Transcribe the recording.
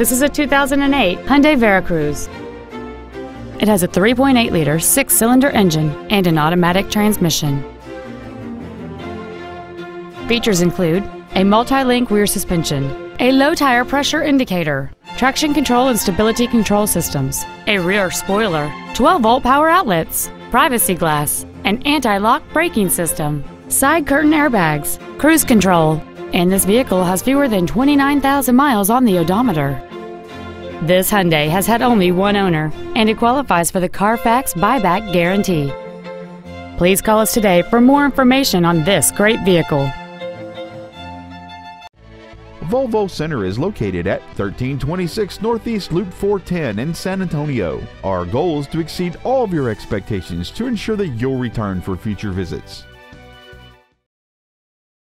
This is a 2008 Hyundai Veracruz. It has a 3.8-liter six-cylinder engine and an automatic transmission. Features include a multi-link rear suspension, a low-tire pressure indicator, traction control and stability control systems, a rear spoiler, 12-volt power outlets, privacy glass, an anti-lock braking system, side curtain airbags, cruise control, and this vehicle has fewer than 29,000 miles on the odometer. This Hyundai has had only one owner, and it qualifies for the Carfax buyback guarantee. Please call us today for more information on this great vehicle. Volvo Center is located at 1326 Northeast Loop 410 in San Antonio. Our goal is to exceed all of your expectations to ensure that you'll return for future visits.